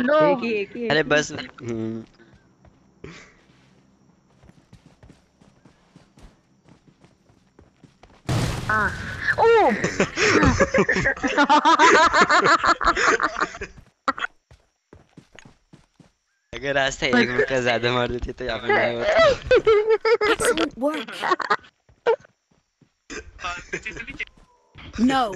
एक ही अरे बस अगर आज था 1 मिनट का ज्यादा मार देती तो यहाँ पे नो।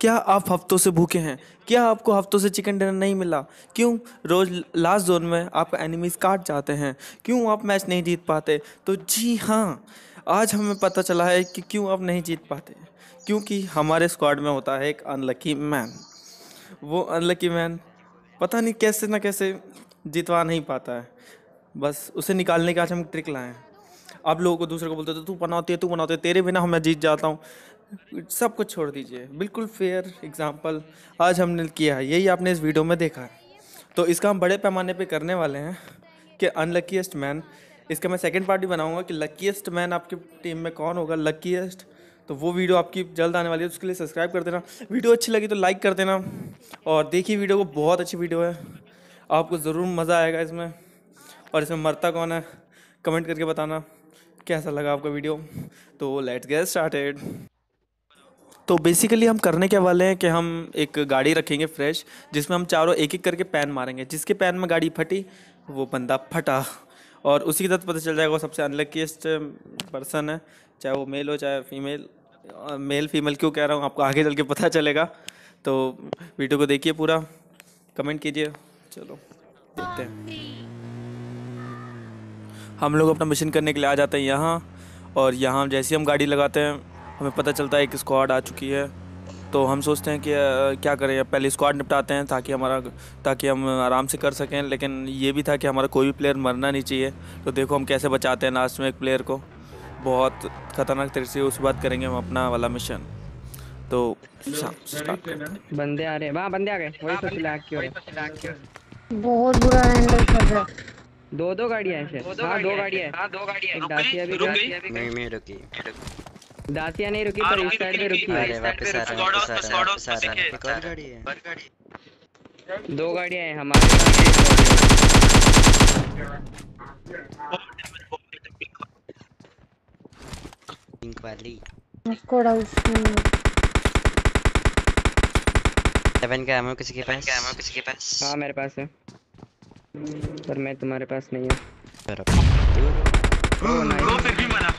क्या आप हफ्तों से भूखे हैं? क्या आपको हफ्तों से चिकन डिनर नहीं मिला? क्यों रोज़ लास्ट जोन में आपका एनिमीज काट जाते हैं? क्यों आप मैच नहीं जीत पाते? तो जी हाँ, आज हमें पता चला है कि क्यों आप नहीं जीत पाते, क्योंकि हमारे स्क्वाड में होता है एक अनलकी मैन। वो अनलकी मैन पता नहीं कैसे ना कैसे जितवा नहीं पाता है, बस उसे निकालने के आज हम ट्रिक लाएँ। आप लोगों को दूसरे को बोलते थे तू बनाती है, तेरे बिना मैं जीत जाता हूँ। सब कुछ छोड़ दीजिए, बिल्कुल फेयर एग्जाम्पल आज हमने किया है, यही आपने इस वीडियो में देखा है। तो इसका हम बड़े पैमाने पे करने वाले हैं कि अनलकीस्ट मैन, इसका मैं सेकंड पार्ट भी बनाऊंगा कि लकीस्ट मैन आपकी टीम में कौन होगा लकीस्ट। तो वो वीडियो आपकी जल्द आने वाली है, उसके लिए सब्सक्राइब कर देना। वीडियो अच्छी लगी तो लाइक कर देना और देखिए वीडियो को, बहुत अच्छी वीडियो है, आपको ज़रूर मज़ा आएगा इसमें। और इसमें मरता कौन है कमेंट करके बताना कैसा लगा आपका वीडियो। तो लेट्स गेट स्टार्टेड। तो बेसिकली हम करने के वाले हैं कि हम एक गाड़ी रखेंगे फ्रेश, जिसमें हम चारों एक एक करके पैन मारेंगे। जिसके पैन में गाड़ी फटी वो बंदा फटा, और उसी के साथ पता चल जाएगा वो सबसे अनलकीस्ट पर्सन है, चाहे वो मेल हो चाहे फीमेल। मेल फीमेल क्यों कह रहा हूँ, आपको आगे चल के पता चलेगा। तो वीडियो को देखिए पूरा, कमेंट कीजिए। चलो देखते हैं। हम लोग अपना मिशन करने के लिए आ जाते हैं यहाँ, और यहाँ जैसे हम गाड़ी लगाते हैं हमें पता चलता है एक स्क्वाड आ चुकी है। तो हम सोचते हैं कि क्या करें, पहले स्क्वाड निपटाते हैं ताकि हम आराम से कर सकें। लेकिन ये भी था कि हमारा कोई भी प्लेयर मरना नहीं चाहिए। तो देखो हम कैसे बचाते हैं लास्ट में एक प्लेयर को, बहुत ख़तरनाक तरीके से। उसके बाद करेंगे हम अपना वाला मिशन। तो स्टार्ट करते हैं। बंदे आ रहे हैं, वहाँ बंदे आ गए। बहुत बुरा हैंडल कर रहा है। दो गाड़ियाँ हैं, दो गाड़ियाँ। दासिया नहीं रुकी पर इस साइड पे रुकी है। वापस आ रहा है, स्क्वाड ऑफ से है। एक और गाड़ी है, दो गाड़ियां हैं हमारे। पिंक वाली स्क्वाड हाउस में 7 का एमो किसी के पास? हां मेरे पास है, पर मैं तुम्हारे पास नहीं हूं। वो फिर भी मरा,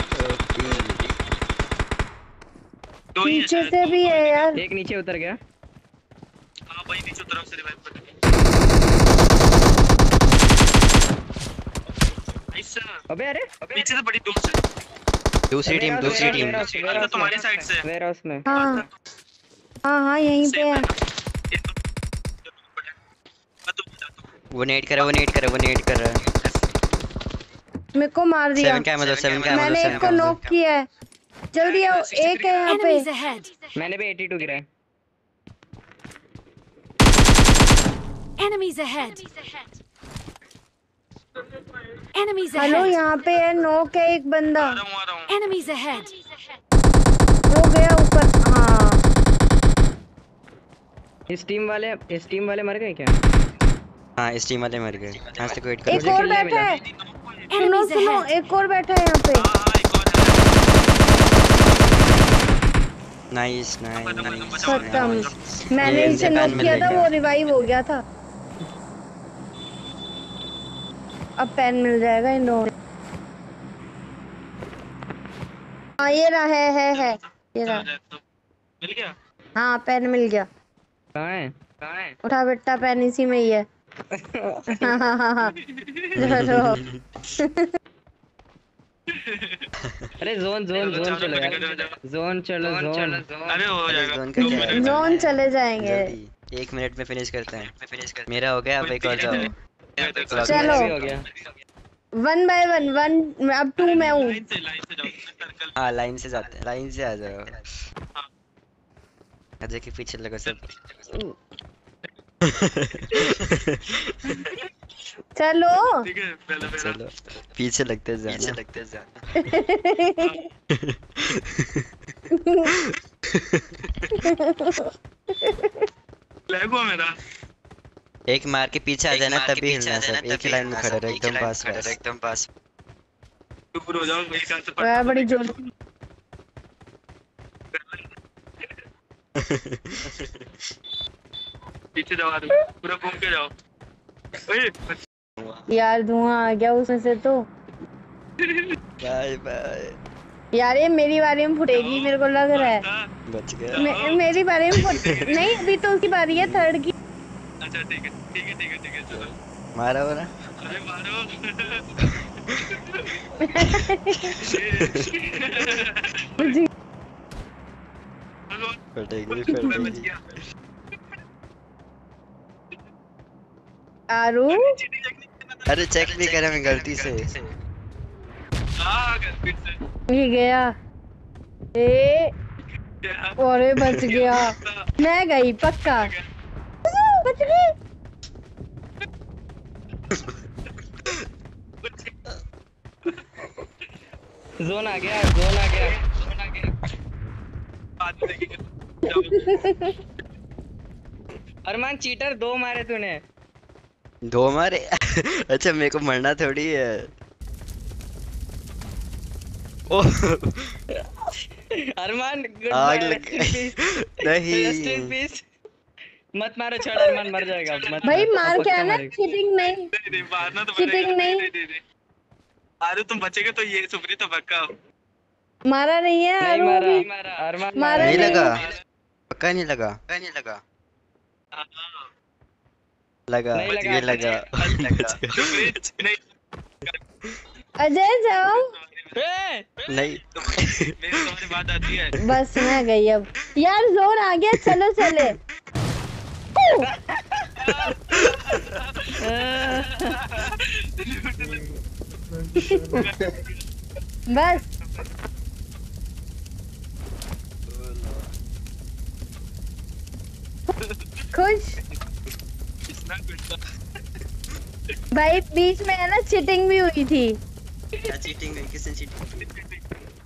पीछे से भी है यार। एक नीचे उतर गया। हां भाई नीचे तरफ से रिवाइव कर दे। ऐसा अबे पीछे से बड़ी दूर से दूसरी टीम तुम्हारी साइड से है। वेयरहाउस में हां यहीं पे है। वो नेट कर रहा है। मेरे को मार दिया। 7 का मैंने इसको नॉक किया है। जल्दी आओ, एक है यहाँ पे। मैंने भी 82 गिरा है। हेलो यहाँ पे है, नॉक है एक बंदा। हो गया ऊपर। हाँ इस टीम वाले मर गए क्या? हाँ इस टीम वाले मर गए। एक और बैठा है यहाँ पे। नाइस। खत्म। मैंने इसे नॉक किया था, वो रिवाइव हो गया था। अब पैन मिल जाएगा इन लोगों। हाँ ये रहा है ये रहा। मिल गया? हाँ पैन मिल गया। कहाँ है? उठा बेटा, पैन इसी में ही है। हाँ अरे जोन चलो। अरे हो जाएगा, जोन चले जाएंगे। 1 मिनट में फिनिश करते हैं। मेरा हो गया, अब एक और जाओ। चलो 1 by 1 अब 2 मैं हूँ। हाँ लाइन से जाते हैं, लाइन से आ जाओ। अजय के पीछे लगा सब। चलो पीछे लगते जाना। एक मार के पीछे आ जाना तभी हिलना सर। एक लाइन में खड़े रह एकदम पास में, एकदम पास। ऊपर हो जाओ मेरे साथ पर बड़ी जोर की। पीछे दबा दो पूरा घूम के जाओ। ओए यार धुआं आ गया उसमें से तो। बाय बाय यार ये मेरी बारी में फुटेगी मेरे को लग रहा है। बच गया मेरी बारी में फुट नहीं अभी तो उसकी बारी है थर्ड की। अच्छा ठीक है ठीक है ठीक है ठीक है चलो मारा वाला। अरे मारो फटेगी। आरू अरे चेक भी करा मैं गलती से। ये गया ए और बच गया। मैं गई पक्का बच गई। जोन आ गया जोन आ गया जोन आ गया। अरमान चीटर दो मारे तूने। दो मारे? अच्छा मेरे को मरना थोड़ी है। अरमान आग लग नहीं मत मारो छोड़ अरमान मर जाएगा मत भाई मार के आना। चीटिंग नहीं नहीं मारना तो चीटिंग नहीं। आरू तुम बचेगे तो ये सुपरी तो पक्का मारा नहीं है। आरू नहीं मारा अरमान मारा नहीं लगा पक्का नहीं लगा पक्का नहीं लगा लगा ये लगा अजय जाओ नहीं मेरी तुम्हारी बात आती है बस मैं गई अब। यार जोन आ गया चलो चले। बस खुश भाई बीच में है ना चीटिंग भी हुई थी। चीटिंग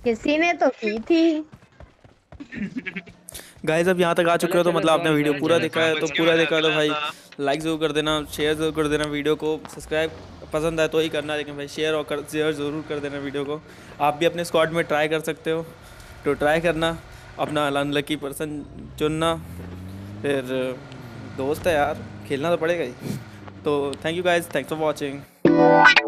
किसी ने तो की थी। गाइस अब यहाँ तक आ चुके हो तो मतलब आपने वीडियो पूरा देखा है तो पूरा देखा तो भाई लाइक जरूर कर देना, शेयर जरूर कर देना वीडियो को। सब्सक्राइब पसंद आए तो ही करना, लेकिन भाई शेयर और शेयर जरूर कर देना वीडियो को। आप भी अपने स्क्वाड में ट्राई कर सकते हो तो ट्राई करना, अपना अनलकी पर्सन चुनना। फिर दोस्त है यार खेलना तो पड़ेगा ही। तो thank you guys, thanks for watching.